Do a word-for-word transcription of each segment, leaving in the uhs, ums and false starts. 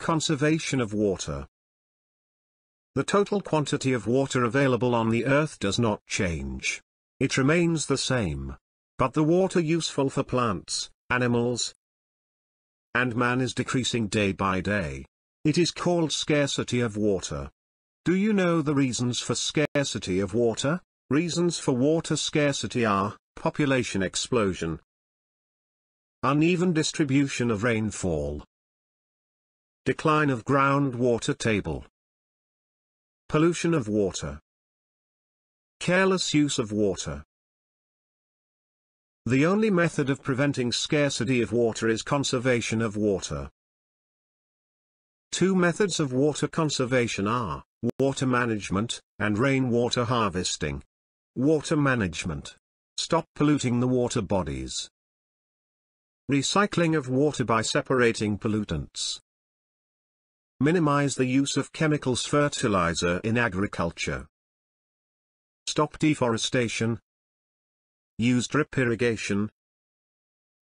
Conservation of water. The total quantity of water available on the Earth does not change. It remains the same. But the water useful for plants, animals, and man is decreasing day by day. It is called scarcity of water. Do you know the reasons for scarcity of water? Reasons for water scarcity are population explosion, uneven distribution of rainfall, decline of groundwater table, pollution of water, careless use of water. The only method of preventing scarcity of water is conservation of water. Two methods of water conservation are water management and rainwater harvesting. Water management. Stop polluting the water bodies. Recycling of water by separating pollutants. Minimize the use of chemicals, fertilizer in agriculture. Stop deforestation. Use drip irrigation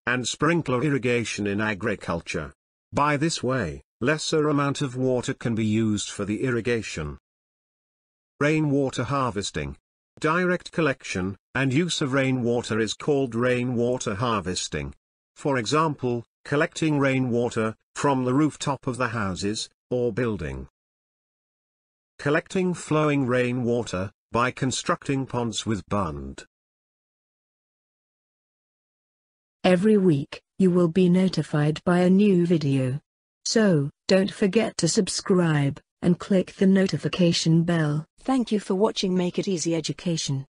and sprinkler irrigation in agriculture. By this way, lesser amount of water can be used for the irrigation. Rainwater harvesting. Direct collection and use of rainwater is called rainwater harvesting. For example, collecting rainwater from the rooftop of the houses or building. Collecting flowing rainwater by constructing ponds with bund. Every week, you will be notified by a new video. So, don't forget to subscribe and click the notification bell. Thank you for watching Make It Easy Education.